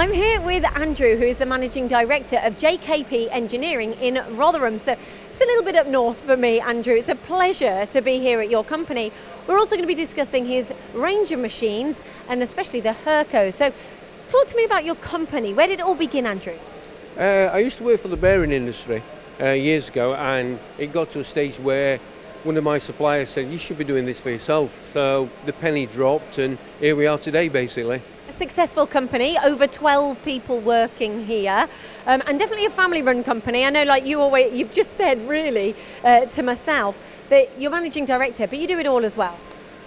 I'm here with Andrew, who is the Managing Director of JKP Engineering in Rotherham. So it's a little bit up north for me, Andrew. It's a pleasure to be here at your company. We're also going to be discussing his range of machines and especially the Hurco. So talk to me about your company. Where did it all begin, Andrew? I used to work for the bearing industry years ago, and it got to a stage where one of my suppliers said, you should be doing this for yourself. So the penny dropped and here we are today, basically. A successful company, over 12 people working here, and definitely a family-run company. I know, like you've just said, really, to myself, that you're managing director, but you do it all as well.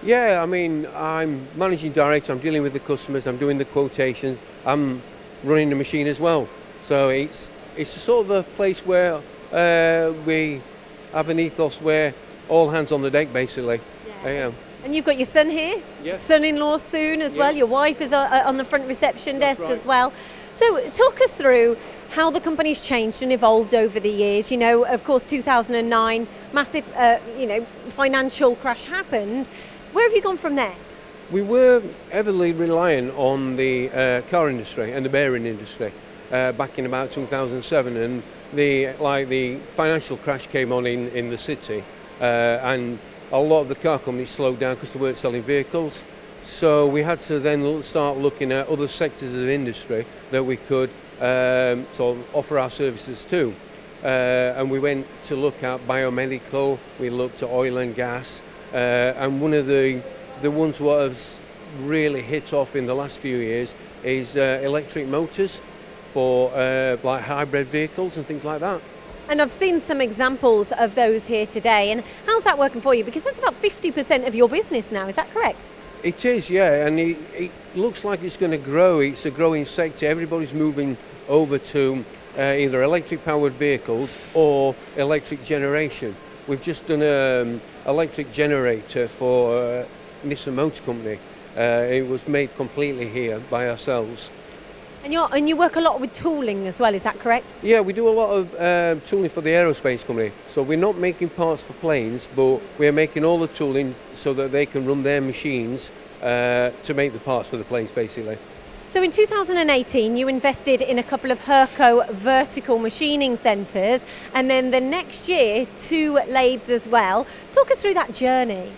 Yeah, I mean, I'm managing director, I'm dealing with the customers, I'm doing the quotations, I'm running the machine as well. So it's sort of a place where we have an ethos where all hands on the deck, basically. Yeah. And you've got your son here, yes. Son-in-law soon as well. Your wife is on the front reception desk as well. So talk us through how the company's changed and evolved over the years. You know, of course, 2009, massive, financial crash happened. Where have you gone from there? We were heavily reliant on the car industry and the bearing industry back in about 2007, and the financial crash came on in the city. And a lot of the car companies slowed down because they weren't selling vehicles. So we had to then start looking at other sectors of industry that we could sort of offer our services to. And we went to look at biomedical, we looked at oil and gas, and one of the ones what has really hit off in the last few years is electric motors for like hybrid vehicles and things like that. And I've seen some examples of those here today. And how's that working for you? Because that's about 50% of your business now, is that correct? It is, yeah, and it looks like it's going to grow. It's a growing sector. Everybody's moving over to either electric powered vehicles or electric generation. We've just done an electric generator for Nissan Motor Company. It was made completely here by ourselves. And you work a lot with tooling as well, is that correct? Yeah, we do a lot of tooling for the aerospace company. So we're not making parts for planes, but we're making all the tooling so that they can run their machines to make the parts for the planes, basically. So in 2018, you invested in a couple of Hurco vertical machining centres, and then the next year, 2 lathes as well. Talk us through that journey.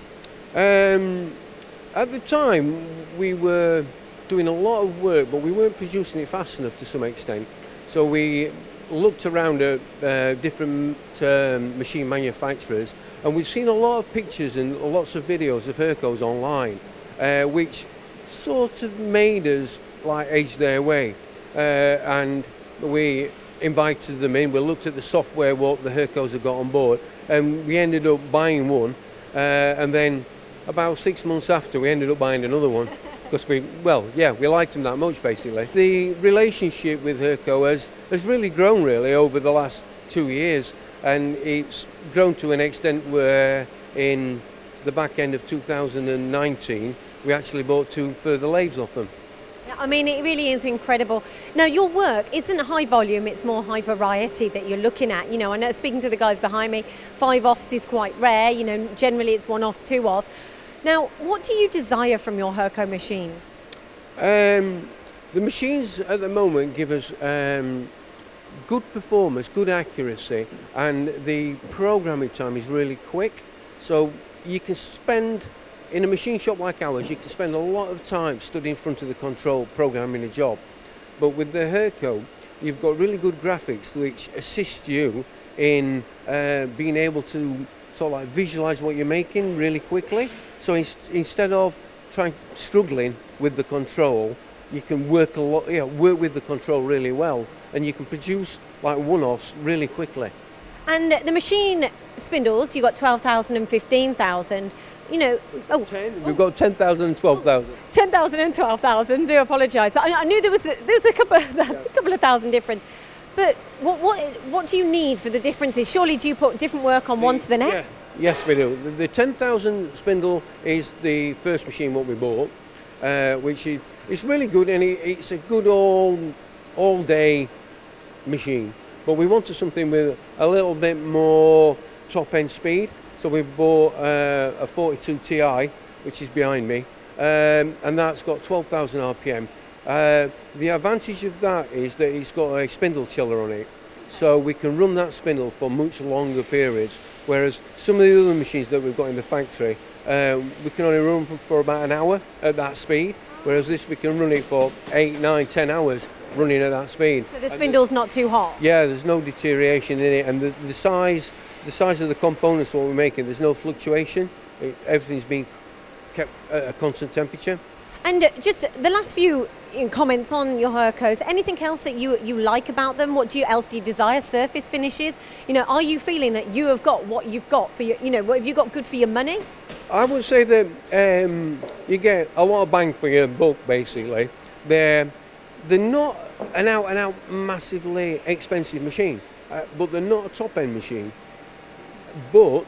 At the time, we were doing a lot of work, but we weren't producing it fast enough to some extent. So we looked around at different machine manufacturers, and we've seen a lot of pictures and lots of videos of Hurcos online, which sort of made us like edge their way. And we invited them in, we looked at the software, what the Hurcos had got on board, and we ended up buying one. And then about 6 months after, we ended up buying another one. Because we liked them that much, basically. The relationship with Hurco has really grown, really, over the last 2 years, and it's grown to an extent where in the back end of 2019, we actually bought 2 further lathes off them. I mean, it really is incredible. Now, your work isn't high volume, it's more high variety that you're looking at. You know, I know, speaking to the guys behind me, 5 offs is quite rare. You know, generally it's 1 offs, 2 offs. Now, what do you desire from your Hurco machine? The machines at the moment give us good performance, good accuracy, and the programming time is really quick. So you can spend, in a machine shop like ours, you can spend a lot of time stood in front of the control programming a job. But with the Hurco, you've got really good graphics which assist you in being able to sort of like visualize what you're making really quickly. So instead of struggling with the control, you can work work with the control really well, and you can produce like 1-offs really quickly. And the machine spindles, you got 12,000 and 15,000. You know, we've got 10,000 and 12,000. 10,000 and 12,000. Do apologise, but I knew there was a couple of thousand difference. But what do you need for the differences? Surely do you put different work on one to the next? Yeah. Yes, we do. The 10,000 spindle is the first machine what we bought, which is really good, and it's a good all-day machine. But we wanted something with a little bit more top-end speed, so we bought a 42 Ti, which is behind me, and that's got 12,000 RPM. The advantage of that is that it's got a spindle chiller on it, so we can run that spindle for much longer periods, whereas some of the other machines that we've got in the factory, we can only run for about an hour at that speed, whereas this we can run it for 8, 9, 10 hours running at that speed. So the spindle's not too hot? Yeah, there's no deterioration in it, and the size of the components what we're making, there's no fluctuation, everything's being kept at a constant temperature. And just the last few comments on your Hurcos, anything else that you like about them? What else do you desire? Surface finishes? You know, are you feeling that you have got what you've got for your, you know, what have you got good for your money? I would say that you get a lot of bang for your buck, basically. They're not an out-and-out massively expensive machine, but they're not a top-end machine. But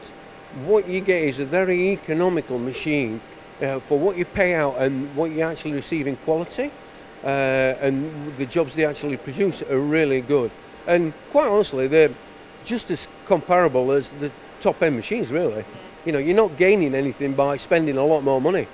what you get is a very economical machine for what you pay out and what you actually receive in quality, and the jobs they actually produce are really good, and quite honestly they're just as comparable as the top end machines really. You know, you're not gaining anything by spending a lot more money.